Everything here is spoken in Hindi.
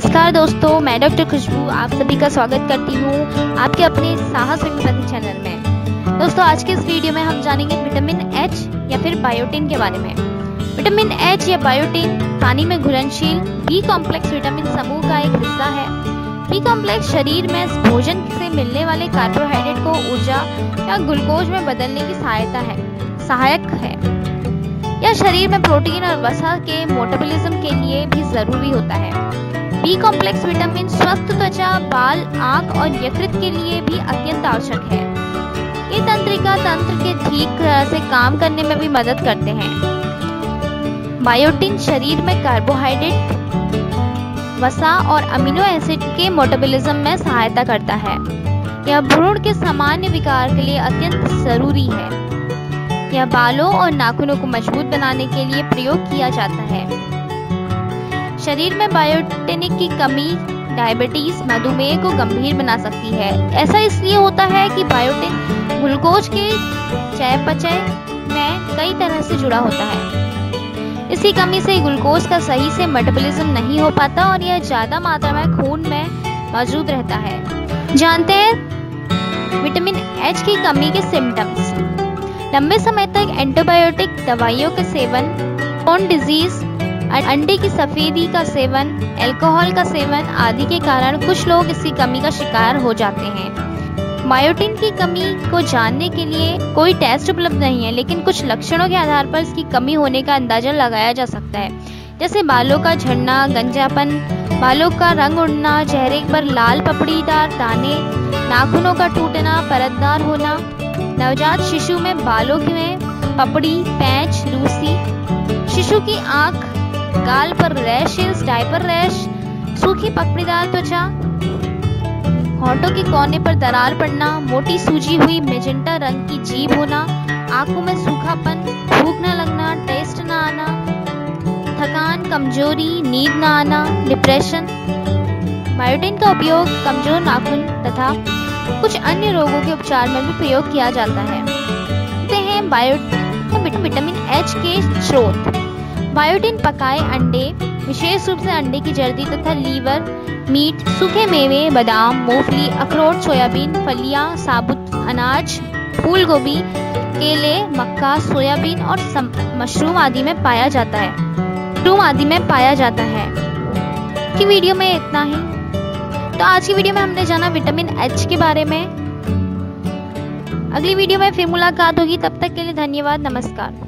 नमस्कार दोस्तों, मैं डॉक्टर खुशबू आप सभी का स्वागत करती हूँ आपके अपने साहस होम्योपैथी चैनल में। दोस्तों, आज के इस वीडियो में हम जानेंगे विटामिन एच या फिर बायोटिन के बारे में। विटामिन एच या बायोटिन पानी में घुलनशील बी कॉम्प्लेक्स विटामिन समूह का एक हिस्सा है। बी कॉम्प्लेक्स शरीर में भोजन से मिलने वाले कार्बोहाइड्रेट को ऊर्जा या ग्लूकोज में बदलने की सहायक है। यह शरीर में प्रोटीन और वसा के मेटाबॉलिज्म के लिए भी जरूरी होता है। बी कॉम्प्लेक्स विटामिन स्वस्थ त्वचा, बाल, आंख और यकृत के लिए भी अत्यंत आवश्यक है। ये तंत्रिका तंत्र के ठीक से काम करने में भी मदद करते हैं। बायोटिन शरीर में कार्बोहाइड्रेट, वसा और अमीनो एसिड के मेटाबॉलिज्म में सहायता करता है। यह भ्रूण के सामान्य विकार के लिए अत्यंत जरूरी है। यह बालों और नाखूनों को मजबूत बनाने के लिए प्रयोग किया जाता है। शरीर में बायोटिन की कमी डायबिटीज, मधुमेह को गंभीर बना सकती है। ऐसा इसलिए होता है कि बायोटिन ग्लूकोज के चयापचय में कई तरह से जुड़ा होता है। इसी कमी से ग्लूकोज का सही से मेटाबॉलिज्म नहीं हो पाता और यह ज्यादा मात्रा में खून में मौजूद रहता है। जानते हैं विटामिन एच की कमी के सिम्टम्स। लंबे समय तक एंटीबायोटिक दवाइयों के सेवन, बोन डिजीज, अंडे की सफेदी का सेवन, अल्कोहल का सेवन आदि के कारण कुछ लोग इसकी कमी का शिकार हो जाते हैं। बायोटिन की कमी को जानने के लिए कोई टेस्ट उपलब्ध नहीं है, लेकिन कुछ लक्षणों के आधार पर इसकी कमी होने का अंदाजा लगाया जा सकता है, जैसे बालों का झड़ना, गंजापन, बालों का रंग उड़ना, चेहरे पर लाल पपड़ीदार दाने, नाखूनों का टूटना, परतदार होना, नवजात शिशु में बालों में पपड़ी, पैच, लूसी, शिशु की आँख, गाल पर रैशेस, डायपर रैश, सूखी पपड़ीदार त्वचा, होंठों के कोने पर दरार पड़ना, मोटी सूजी हुई मेजेंटा रंग की जीभ होना, आंखों में सूखापन, भूख न लगना, टेस्ट न आना, थकान, कमजोरी, नींद न आना, डिप्रेशन। बायोटिन का उपयोग कमजोर नाखून तथा कुछ अन्य रोगों के उपचार में भी प्रयोग किया जाता है। विटामिन एच के स्रोत। बायोटिन पकाए अंडे, विशेष रूप से अंडे की जर्दी तथा लीवर, मीट, सूखे मेवे, बादाम, मूंगफली, अखरोट, सोयाबीन, फलियां, साबुत अनाज, फूल गोभी, केले, मक्का, सोयाबीन और मशरूम आदि में पाया जाता है। की वीडियो में इतना ही। तो आज की वीडियो में हमने जाना विटामिन एच के बारे में। अगली वीडियो में फिर मुलाकात होगी, तब तक के लिए धन्यवाद, नमस्कार।